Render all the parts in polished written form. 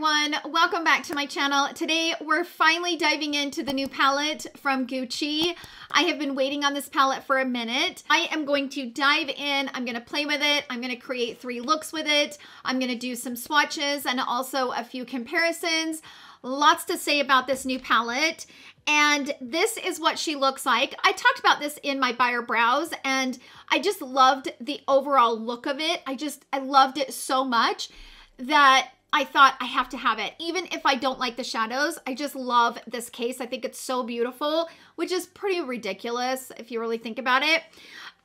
everyone, welcome back to my channel. Today we're finally diving into the new palette from Gucci. I have been waiting on this palette for a minute. I am going to dive in, I'm gonna play with it, I'm gonna create 3 looks with it, I'm gonna do some swatches and also a few comparisons. Lots to say about this new palette. And this is what she looks like. I talked about this in my buyer brows and I just loved the overall look of it. I loved it so much that I thought I have to have it. Even if I don't like the shadows, I just love this case. I think it's so beautiful, which is pretty ridiculous if you really think about it.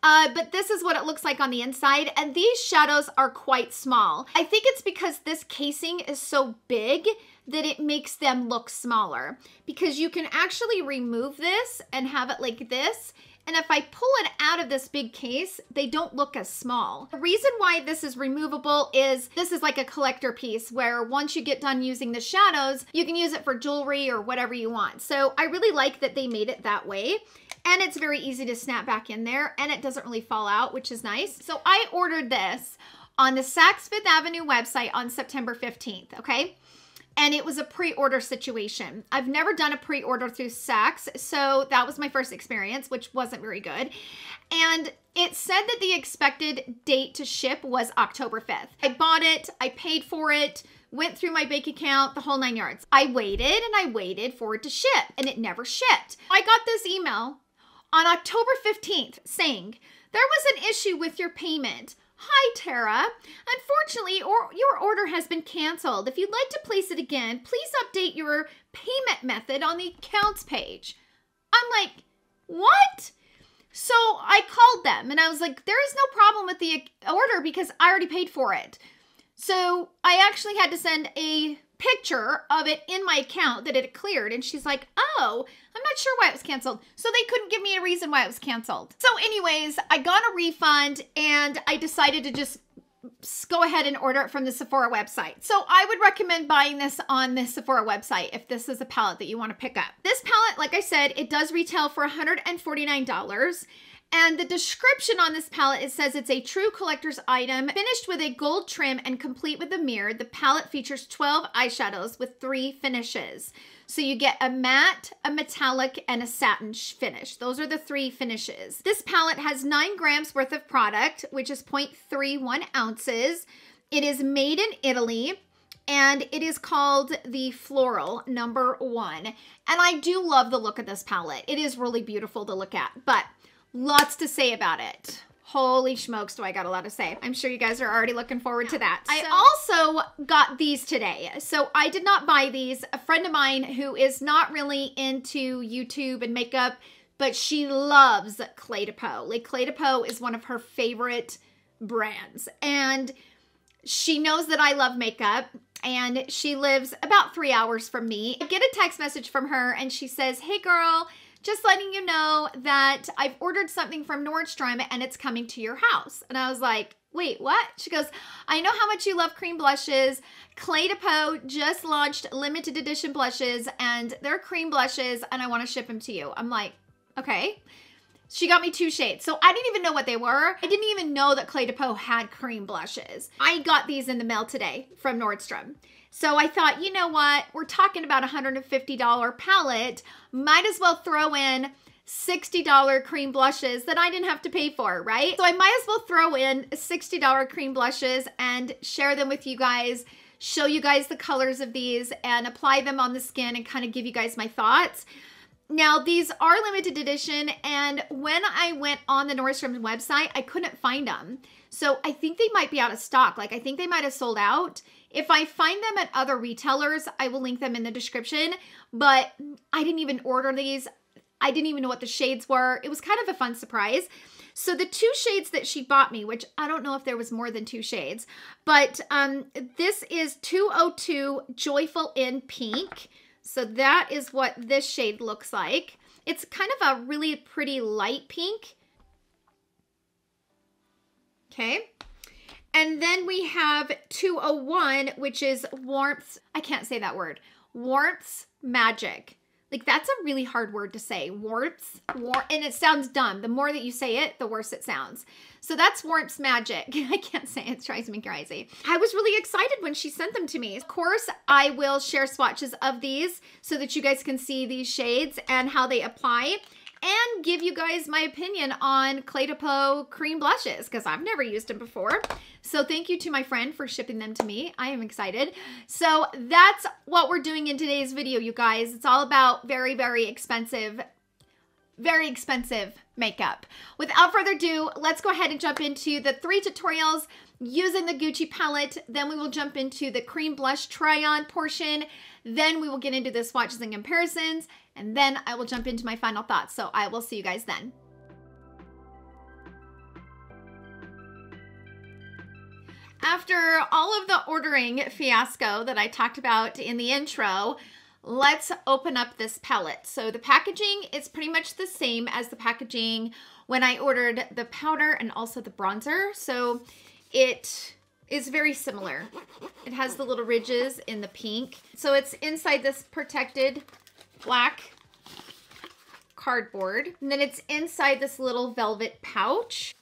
But this is what it looks like on the inside. And these shadows are quite small. I think it's because this casing is so big that it makes them look smaller, because you can actually remove this and have it like this. And if I pull it out of this big case, they don't look as small. The reason why this is removable is this is like a collector piece where once you get done using the shadows, you can use it for jewelry or whatever you want. So I really like that they made it that way. And it's very easy to snap back in there and it doesn't really fall out, which is nice. So I ordered this on the Saks Fifth Avenue website on September 15th, okay? And it was a pre-order situation. I've never done a pre-order through Saks, so that was my first experience, which wasn't very good. And it said that the expected date to ship was October 5th. I bought it, I paid for it, went through my bank account, the whole 9 yards. I waited and I waited for it to ship and it never shipped. I got this email on October 15th saying, "There was an issue with your payment. Hi, Tara. Unfortunately, your order has been canceled. If you'd like to place it again, please update your payment method on the accounts page." I'm like, what? So I called them and I was like, there is no problem with the order because I already paid for it. So I actually had to send a picture of it in my account that it had cleared. And she's like, oh, I'm not sure why it was canceled. So they couldn't give me a reason why it was canceled. So anyways, I got a refund and I decided to just go ahead and order it from the Sephora website. So I would recommend buying this on the Sephora website if this is a palette that you want to pick up. This palette, like I said, it does retail for $149. And the description on this palette, it says it's a true collector's item, finished with a gold trim and complete with a mirror. The palette features 12 eyeshadows with 3 finishes. So you get a matte, a metallic, and a satin finish. Those are the 3 finishes. This palette has 9 grams worth of product, which is 0.31 ounces. It is made in Italy. And it is called the Floral #1. And I do love the look of this palette. It is really beautiful to look at, but lots to say about it. Holy smokes, do I got a lot to say. I'm sure you guys are already looking forward to that. I also got these today. So I did not buy these. A friend of mine who is not really into YouTube and makeup, but she loves Clé de Peau. Like Clé de Peau is one of her favorite brands. And she knows that I love makeup and she lives about 3 hours from me. I get a text message from her and she says, "Hey girl, just letting you know that I've ordered something from Nordstrom and it's coming to your house." And I was like, wait, what? She goes, "I know how much you love cream blushes. Clé de Peau just launched limited edition blushes and they're cream blushes and I want to ship them to you." I'm like, okay. She got me 2 shades. So I didn't even know what they were. I didn't even know that Clé de Peau had cream blushes. I got these in the mail today from Nordstrom. So I thought, you know what? We're talking about a $150 palette. Might as well throw in $60 cream blushes that I didn't have to pay for, right? So I might as well throw in $60 cream blushes and share them with you guys, show you guys the colors of these and apply them on the skin and kind of give you guys my thoughts. Now, these are limited edition, and when I went on the Nordstrom website, I couldn't find them. So I think they might be out of stock. Like, I think they might have sold out. If I find them at other retailers, I will link them in the description, but I didn't even order these. I didn't even know what the shades were. It was kind of a fun surprise. So the 2 shades that she bought me, which I don't know if there was more than 2 shades, but this is 202 Joyful in Pink. So that is what this shade looks like. It's kind of a really pretty light pink. Okay. And then we have 201, which is Warmth's, I can't say that word, Warmth's Magic. Like, that's a really hard word to say. Warmth, and it sounds dumb. The more that you say it, the worse it sounds. So that's Warmth's Magic. I can't say it. It drives me crazy. I was really excited when she sent them to me. Of course, I will share swatches of these so that you guys can see these shades and how they apply, and give you guys my opinion on Clé de Peau cream blushes, because I've never used them before. So thank you to my friend for shipping them to me. I am excited. So that's what we're doing in today's video, you guys. It's all about very expensive makeup. Without further ado, let's go ahead and jump into the 3 tutorials using the Gucci palette. Then we will jump into the cream blush try-on portion. Then we will get into the swatches and comparisons. And then I will jump into my final thoughts. So I will see you guys then. After all of the ordering fiasco that I talked about in the intro, let's open up this palette. So the packaging is pretty much the same as the packaging when I ordered the powder and also the bronzer. So it is very similar. It has the little ridges in the pink. So it's inside this protected black cardboard, and then it's inside this little velvet pouch,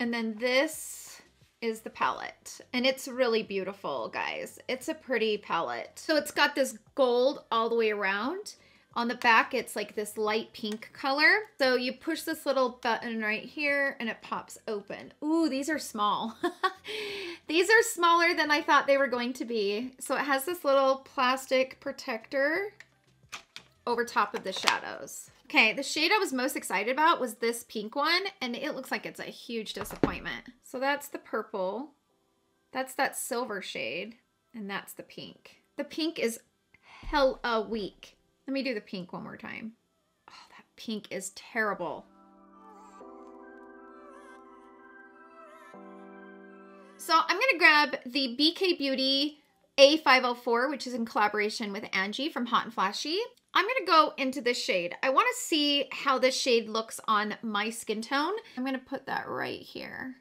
and then this is the palette, and it's really beautiful, guys. It's a pretty palette. So it's got this gold all the way around. On the back, it's like this light pink color. So you push this little button right here and it pops open. Ooh, these are small. These are smaller than I thought they were going to be. So it has this little plastic protector over top of the shadows. Okay, the shade I was most excited about was this pink one, and it looks like it's a huge disappointment. So that's the purple, that's that silver shade, and that's the pink. The pink is hella weak. Let me do the pink one more time. Oh, that pink is terrible. So I'm gonna grab the BK Beauty A504, which is in collaboration with Angie from Hot and Flashy. I'm gonna go into this shade. I wanna see how this shade looks on my skin tone. I'm gonna put that right here.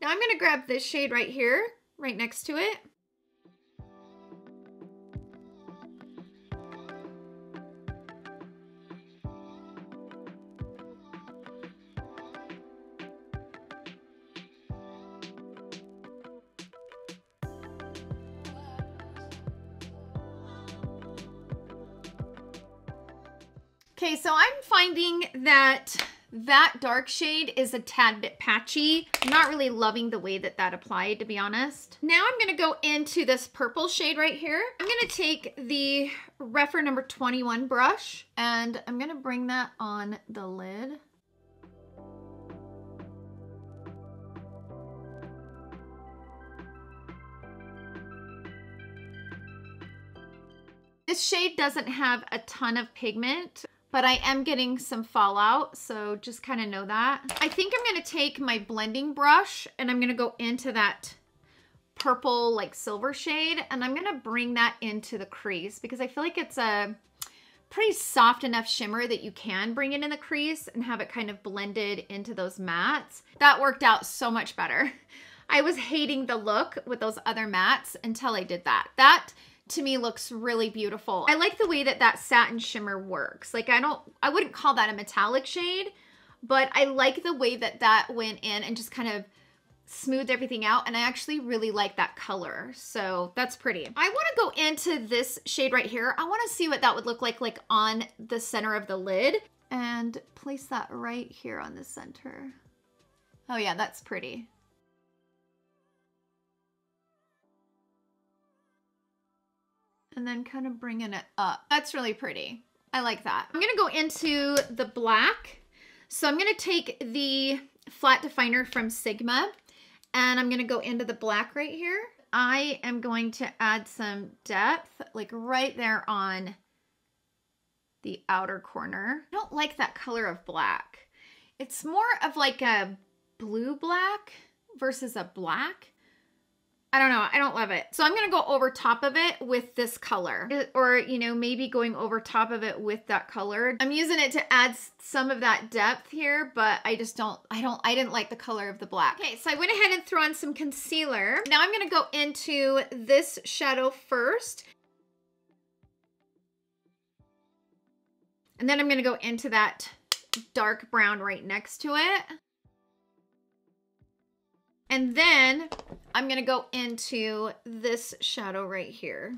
Now I'm gonna grab this shade right here, right next to it. Okay, so I'm finding that that dark shade is a tad bit patchy. I'm not really loving the way that that applied, to be honest. Now I'm gonna go into this purple shade right here. I'm gonna take the Refer number 21 brush, and I'm gonna bring that on the lid. This shade doesn't have a ton of pigment, but I am getting some fallout, so just kind of know that. I think I'm gonna take my blending brush and I'm gonna go into that purple, like silver shade, and I'm gonna bring that into the crease because I feel like it's a pretty soft enough shimmer that you can bring it in the crease and have it kind of blended into those mattes. That worked out so much better. I was hating the look with those other mattes until I did that. That, to me, looks really beautiful. I like the way that that satin shimmer works. Like, I wouldn't call that a metallic shade, but I like the way that that went in and just kind of smoothed everything out, and I actually really like that color, so that's pretty. I want to go into this shade right here. I want to see what that would look like on the center of the lid, and place that right here on the center. Oh yeah, that's pretty. And then kind of bringing it up. That's really pretty. I like that. I'm gonna go into the black. So I'm gonna take the flat definer from Sigma, and I'm gonna go into the black right here. I am going to add some depth, like right there on the outer corner. I don't like that color of black. It's more of like a blue black versus a black. I don't know, I don't love it. So I'm gonna go over top of it with this color, or you know, maybe going over top of it with that color. I'm using it to add some of that depth here, but I just don't, I didn't like the color of the black. Okay, so I went ahead and threw on some concealer. Now I'm gonna go into this shadow first, and then I'm gonna go into that dark brown right next to it. And then I'm gonna go into this shadow right here.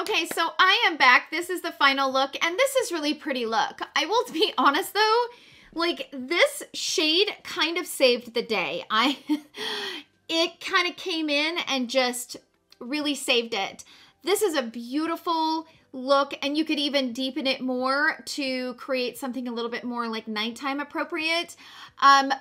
Okay, so I am back. This is the final look, and this is really pretty look. I will be honest though, like this shade kind of saved the day. It kind of came in and just really saved it. This is a beautiful look, and you could even deepen it more to create something a little bit more like nighttime appropriate.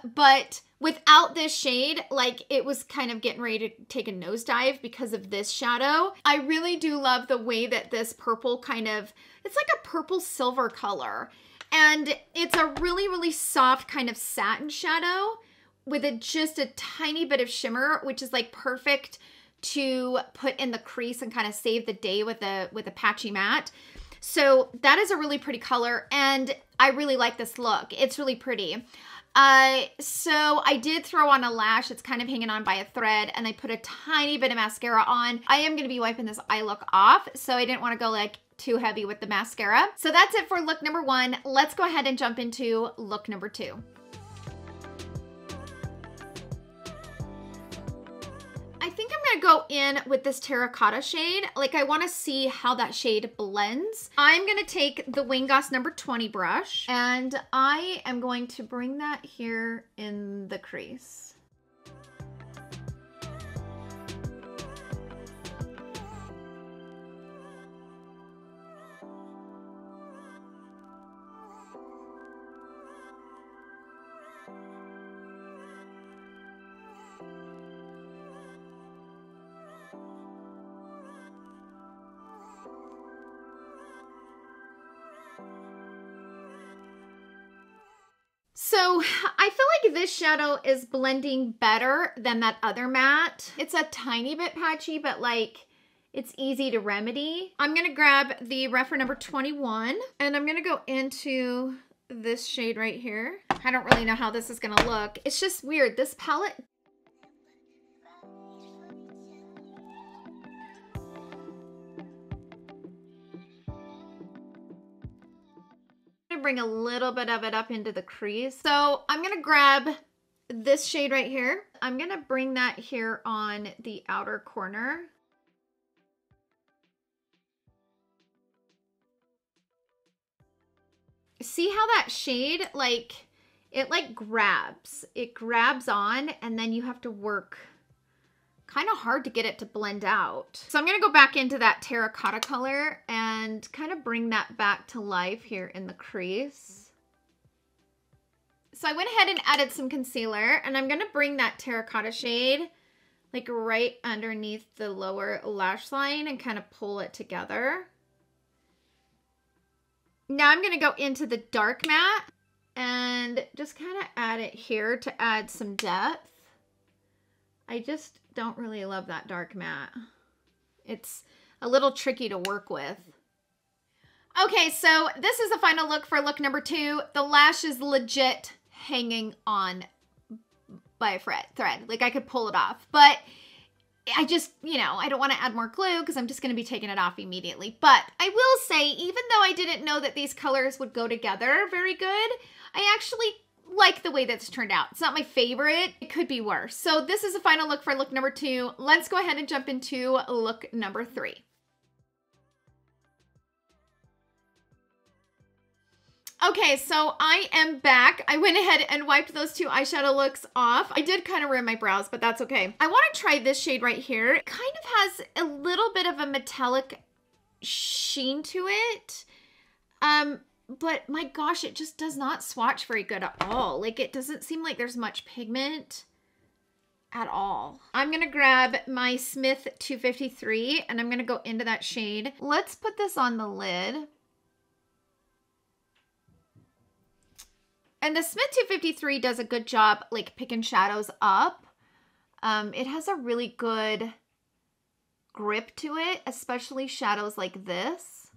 But without this shade, like it was kind of getting ready to take a nosedive because of this shadow. I really do love the way that this purple kind of, it's like a purple silver color. And it's a really, really soft kind of satin shadow with just a tiny bit of shimmer, which is like perfect to put in the crease and kind of save the day with a patchy matte. So that is a really pretty color, and I really like this look. It's really pretty. So I did throw on a lash. It's kind of hanging on by a thread, and I put a tiny bit of mascara on. I am gonna be wiping this eye look off, so I didn't wanna go like too heavy with the mascara. So that's it for look number one. Let's go ahead and jump into look number two. I'm gonna go in with this terracotta shade. Like I wanna see how that shade blends. I'm gonna take the Wayne Goss number 20 brush, and I am going to bring that here in the crease. So I feel like this shadow is blending better than that other matte. It's a tiny bit patchy, but like it's easy to remedy. I'm gonna grab the refer number 21, and I'm gonna go into this shade right here. I don't really know how this is gonna look. It's just weird, this palette. Bring a little bit of it up into the crease. So I'm gonna grab this shade right here. I'm gonna bring that here on the outer corner. See how that shade, like, it like grabs. It grabs on, and then you have to work kind of hard to get it to blend out. So I'm gonna go back into that terracotta color and kind of bring that back to life here in the crease. So I went ahead and added some concealer, and I'm gonna bring that terracotta shade like right underneath the lower lash line and kind of pull it together. Now I'm gonna go into the dark matte and just kind of add it here to add some depth. I just don't really love that dark matte. It's a little tricky to work with. Okay, so this is the final look for look number two. The lash is legit hanging on by a thread. Like I could pull it off, but I just, you know, I don't want to add more glue because I'm just going to be taking it off immediately. But I will say, even though I didn't know that these colors would go together very good, I actually like the way that's turned out. It's not my favorite. It could be worse. So this is a final look for look number two. Let's go ahead and jump into look number three. Okay, so I am back. I went ahead and wiped those two eyeshadow looks off. I did kind of ruin my brows, but that's okay. I want to try this shade right here. It kind of has a little bit of a metallic sheen to it. But my gosh, it just does not swatch very good at all. Like it doesn't seem like there's much pigment at all. I'm gonna grab my Smith 253, and I'm gonna go into that shade. Let's put this on the lid. And the Smith 253 does a good job, like, picking shadows up. It has a really good grip to it, especially shadows like this.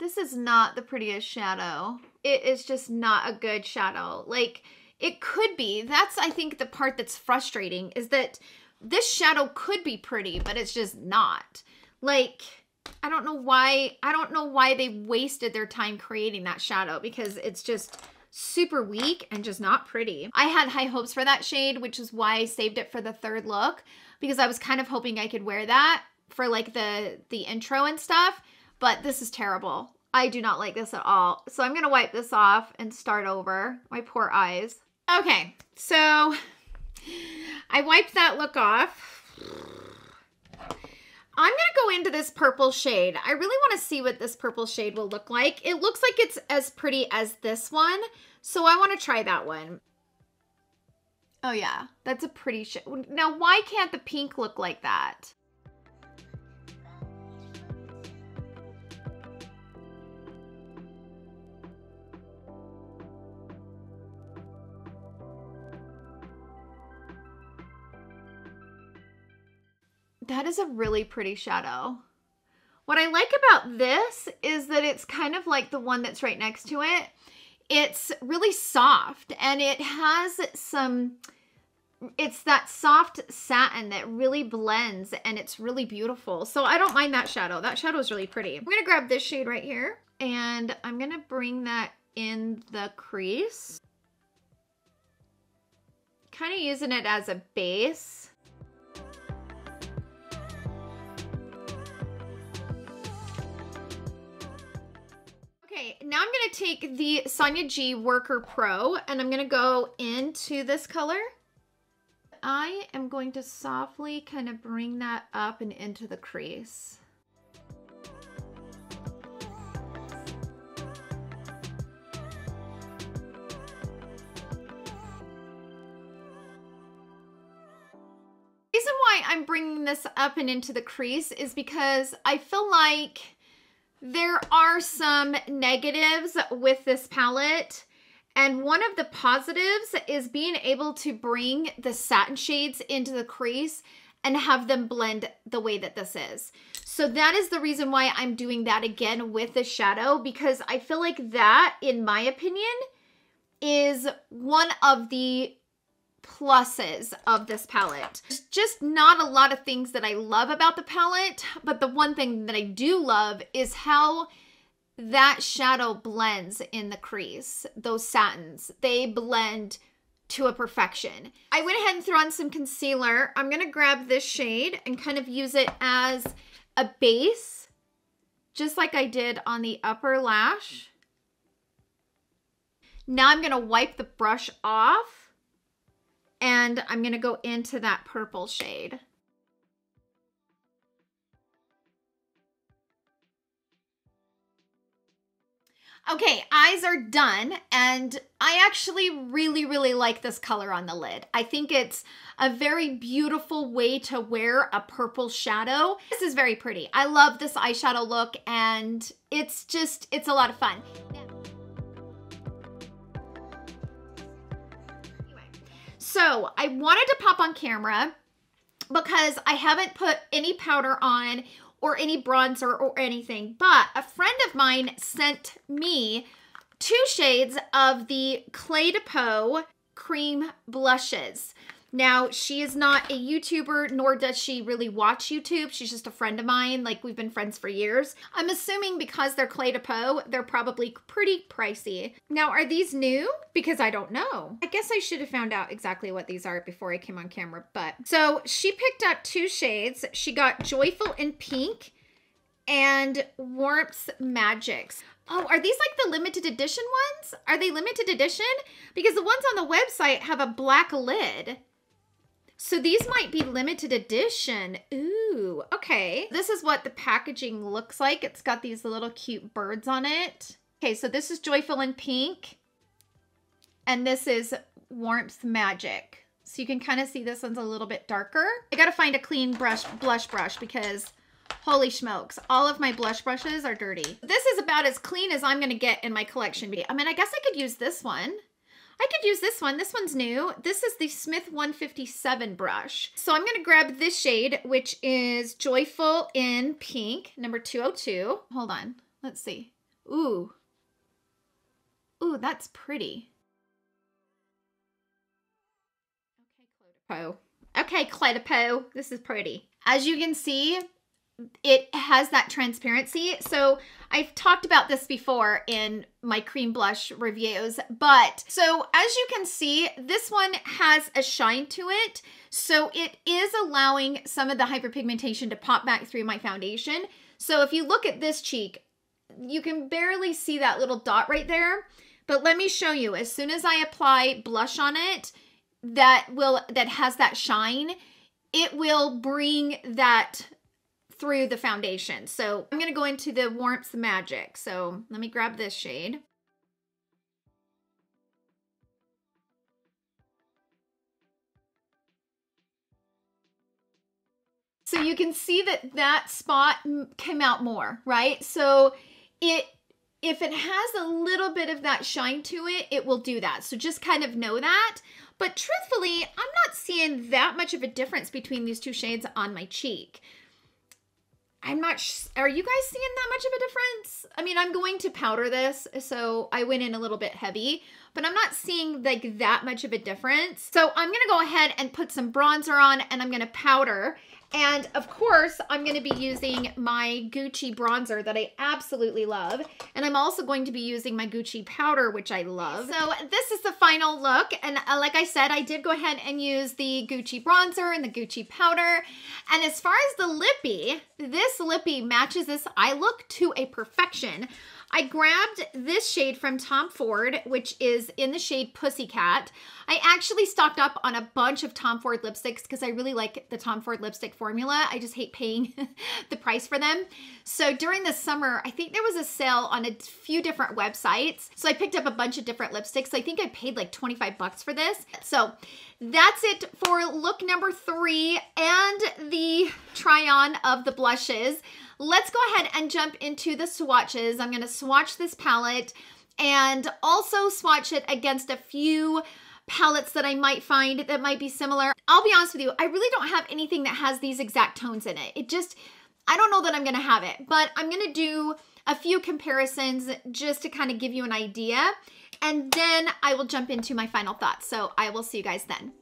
This is not the prettiest shadow. It is just not a good shadow. Like, it could be. That's, I think, the part that's frustrating, is that this shadow could be pretty, but it's just not. Like, I don't know why they wasted their time creating that shadow, because it's just super weak and just not pretty. I had high hopes for that shade, which is why I saved it for the third look, because I was kind of hoping I could wear that for like the intro and stuff, but this is terrible. I do not like this at all. So I'm gonna wipe this off and start over. My poor eyes. Okay, so I wiped that look off. I'm gonna go into this purple shade. I really wanna see what this purple shade will look like. It looks like it's as pretty as this one, so I wanna try that one. Oh yeah, that's a pretty shade. Now, why can't the pink look like that? That is a really pretty shadow. What I like about this is that it's kind of like the one that's right next to it. It's really soft, and it has some, it's that soft satin that really blends, and it's really beautiful. So I don't mind that shadow. That shadow is really pretty. I'm gonna grab this shade right here, and I'm gonna bring that in the crease. Kind of using it as a base. Now I'm going to take the Sonya G Worker Pro, and I'm going to go into this color. I am going to softly kind of bring that up and into the crease. The reason why I'm bringing this up and into the crease is because I feel like there are some negatives with this palette, and one of the positives is being able to bring the satin shades into the crease and have them blend the way that this is. So that is the reason why I'm doing that again with the shadow, because I feel like that, in my opinion, is one of the pluses of this palette. There's just not a lot of things that I love about the palette, but the one thing that I do love is how that shadow blends in the crease. Those satins, they blend to a perfection. I went ahead and threw on some concealer. I'm gonna grab this shade and kind of use it as a base, just like I did on the upper lash. Now I'm gonna wipe the brush off, and I'm gonna go into that purple shade. Okay, eyes are done, and I actually really, really like this color on the lid. I think it's a very beautiful way to wear a purple shadow. This is very pretty. I love this eyeshadow look, and it's a lot of fun. So I wanted to pop on camera because I haven't put any powder on or any bronzer or anything, but a friend of mine sent me two shades of the Clé de Peau cream blushes. Now, she is not a YouTuber, nor does she really watch YouTube. She's just a friend of mine. Like, we've been friends for years. I'm assuming because they're Clé de Peau, they're probably pretty pricey. Now, are these new? Because I don't know. I guess I should have found out exactly what these are before I came on camera, but. So she picked up two shades. She got Joyful in Pink and Warmth's Magics. Oh, are these like the limited edition ones? Are they limited edition? Because the ones on the website have a black lid. So these might be limited edition. Ooh, okay. This is what the packaging looks like. It's got these little cute birds on it. Okay, so this is Joyful in Pink, and this is Warmth's Magic. So you can kind of see this one's a little bit darker. I gotta find a clean blush brush because Holy smokes, all of my blush brushes are dirty. This is about as clean as I'm gonna get in my collection. I mean, I guess I could use this one. I could use this one. This one's new. This is the Smith 157 brush. So I'm going to grab this shade, which is Joyful in Pink, number 202. Hold on. Let's see. Ooh. Ooh, that's pretty. Okay, Clé de Peau. This is pretty. As you can see, it has that transparency. So I've talked about this before in my cream blush reviews, but so as you can see, this one has a shine to it. So it is allowing some of the hyperpigmentation to pop back through my foundation. So if you look at this cheek, you can barely see that little dot right there, but let me show you. As soon as I apply blush on it, that has that shine, it will bring that through the foundation. So I'm going to go into the Warmth Magic. So let me grab this shade. So you can see that that spot came out more, right? So if it has a little bit of that shine to it, it will do that. So just kind of know that. But truthfully, I'm not seeing that much of a difference between these two shades on my cheek. I'm not, are you guys seeing that much of a difference? I mean, I'm going to powder this, so I went in a little bit heavy, but I'm not seeing like that much of a difference. So I'm gonna go ahead and put some bronzer on and I'm gonna powder. And of course, I'm gonna be using my Gucci bronzer that I absolutely love. And I'm also going to be using my Gucci powder, which I love. So this is the final look. And like I said, I did go ahead and use the Gucci bronzer and the Gucci powder. And as far as the lippy, this lippy matches this eye look to a perfection. I grabbed this shade from Tom Ford, which is in the shade Pussycat. I actually stocked up on a bunch of Tom Ford lipsticks because I really like the Tom Ford lipstick formula. I just hate paying the price for them. So during the summer, I think there was a sale on a few different websites. So I picked up a bunch of different lipsticks. I think I paid like 25 bucks for this. So that's it for look number 3 and the try on of the blushes. Let's go ahead and jump into the swatches. I'm going to swatch this palette and also swatch it against a few palettes that I might find that might be similar. I'll be honest with you, I really don't have anything that has these exact tones in it. It just, I don't know that I'm going to have it, but I'm going to do a few comparisons just to kind of give you an idea. And then I will jump into my final thoughts. So I will see you guys then.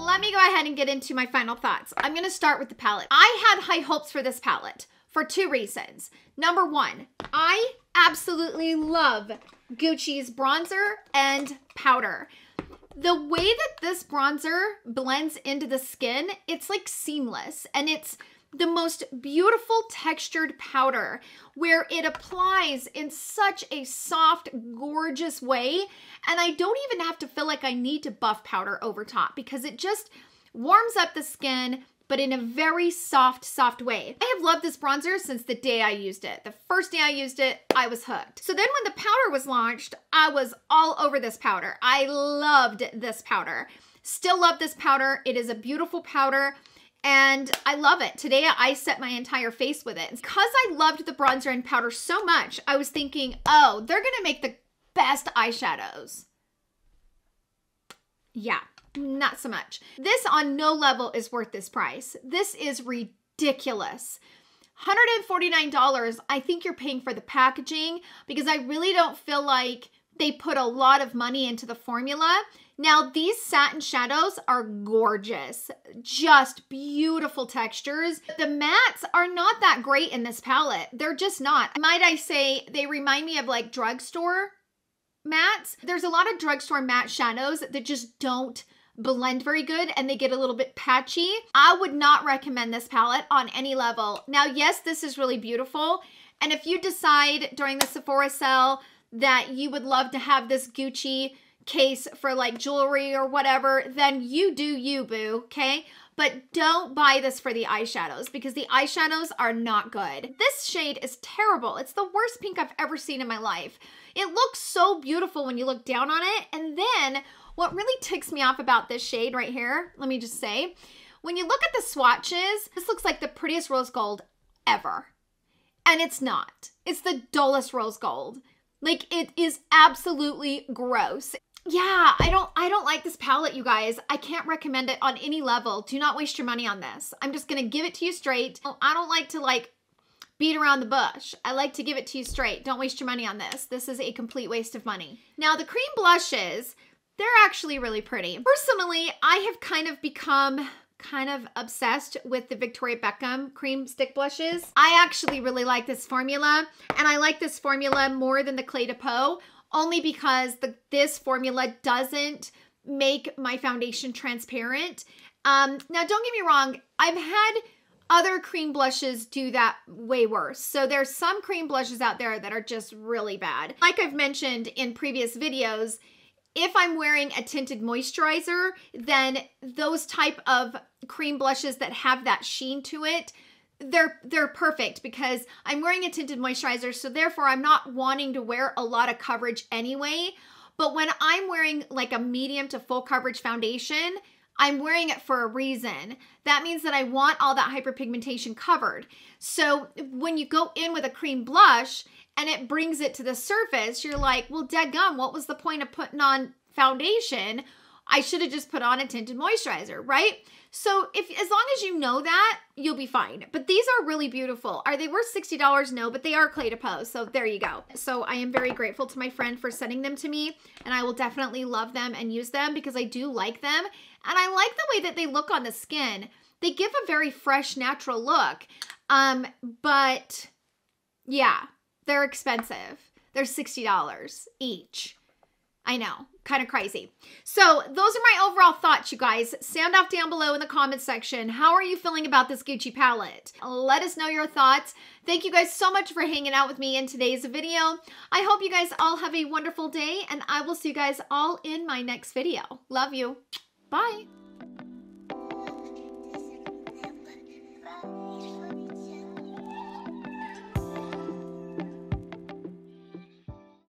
Let me go ahead and get into my final thoughts. I'm going to start with the palette. I had high hopes for this palette for 2 reasons. Number 1, I absolutely love Gucci's bronzer and powder. The way that this bronzer blends into the skin, it's like seamless, and it's the most beautiful textured powder where it applies in such a soft, gorgeous way. And I don't even have to feel like I need to buff powder over top because it just warms up the skin, but in a very soft, soft way. I have loved this bronzer since the day I used it. The first day I used it, I was hooked. So then when the powder was launched, I was all over this powder. I loved this powder. Still love this powder. It is a beautiful powder. and I love it. Today I set my entire face with it. Because I loved the bronzer and powder so much, I was thinking, oh, they're gonna make the best eyeshadows. Yeah, not so much. This on no level is worth this price. This is ridiculous. $149, I think you're paying for the packaging, because I really don't feel like they put a lot of money into the formula. Now, these satin shadows are gorgeous, just beautiful textures. The mattes are not that great in this palette. They're just not. Might I say they remind me of like drugstore mattes. There's a lot of drugstore matte shadows that just don't blend very good and they get a little bit patchy. I would not recommend this palette on any level. Now, yes, this is really beautiful. And if you decide during the Sephora sale that you would love to have this Gucci case for like jewelry or whatever, then you do you, boo, okay? But don't buy this for the eyeshadows, because the eyeshadows are not good. This shade is terrible. It's the worst pink I've ever seen in my life. It looks so beautiful when you look down on it. And then what really ticks me off about this shade right here, let me just say, when you look at the swatches, this looks like the prettiest rose gold ever. And it's not. It's the dullest rose gold. Like, it is absolutely gross. Yeah, I don't like this palette, you guys. I can't recommend it on any level. Do not waste your money on this. I'm just gonna give it to you straight. I don't like to like beat around the bush. I like to give it to you straight. Don't waste your money on this. This is a complete waste of money. Now, the cream blushes, they're actually really pretty. Personally, I have kind of become kind of obsessed with the Victoria Beckham cream stick blushes. I actually really like this formula, and I like this formula more than the Clé de Peau, only because this formula doesn't make my foundation transparent. Now, don't get me wrong, I've had other cream blushes do that way worse. So there's some cream blushes out there that are just really bad. Like I've mentioned in previous videos, if I'm wearing a tinted moisturizer, then those type of cream blushes that have that sheen to it, they're perfect, because I'm wearing a tinted moisturizer, so therefore I'm not wanting to wear a lot of coverage anyway. But when I'm wearing like a medium to full coverage foundation, I'm wearing it for a reason. That means that I want all that hyperpigmentation covered. So when you go in with a cream blush and it brings it to the surface, you're like, well, dadgum, what was the point of putting on foundation? I should have just put on a tinted moisturizer, right? So as long as you know that, you'll be fine. But these are really beautiful. Are they worth $60? No, but they are Clé de Peau, so there you go. So I am very grateful to my friend for sending them to me, and I will definitely love them and use them because I do like them. And I like the way that they look on the skin. They give a very fresh, natural look, but yeah, they're expensive. They're $60 each. I know, kind of crazy. So those are my overall thoughts, you guys. Sound off down below in the comments section. How are you feeling about this Gucci palette? Let us know your thoughts. Thank you guys so much for hanging out with me in today's video. I hope you guys all have a wonderful day, and I will see you guys all in my next video. Love you. Bye.